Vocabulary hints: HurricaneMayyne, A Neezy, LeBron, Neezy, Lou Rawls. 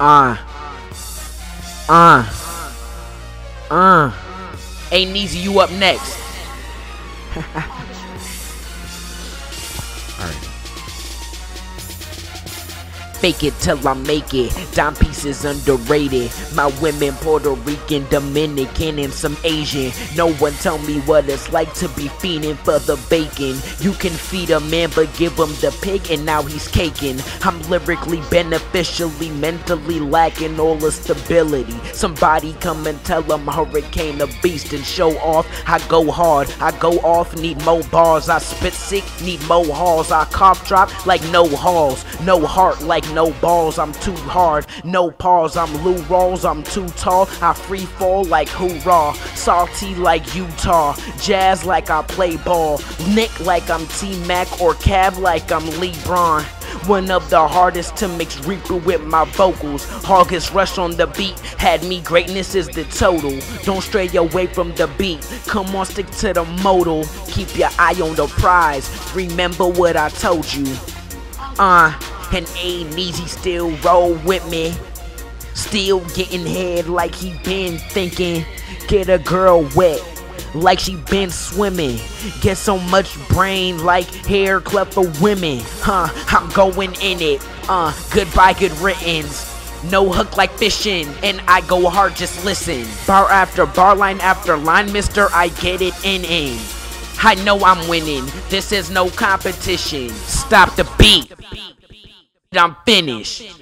Hey Neezy, you up next. Fake it till I make it, dime pieces underrated. My women Puerto Rican, Dominican, and some Asian. No one tell me what it's like to be fiending for the bacon. You can feed a man but give him the pig and now he's caking. I'm lyrically, beneficially, mentally lacking all the stability. Somebody come and tell him Hurricane a beast and show off. I go hard, I go off, need more bars. I spit sick, need more halls. I cough drop like no halls, no heart like no balls. I'm too hard, no pause. I'm Lou Rawls, I'm too tall. I free fall like hoorah, salty like Utah, jazz like I play ball, Nick like I'm T-Mac or Cab like I'm LeBron. One of the hardest to mix Reaper with my vocals. August Rush on the beat had me, greatness is the total. Don't stray away from the beat, come on, stick to the modal. Keep your eye on the prize, remember what I told you. And A Neezy still roll with me, still getting head like he been thinking. Get a girl wet like she been swimming. Get so much brain like hair club for women. I'm going in it. Goodbye, good riddance. No hook like fishing, and I go hard, just listen. Bar after bar, line after line, mister, I get it in. I know I'm winning, this is no competition. Stop the beat. I'm finished.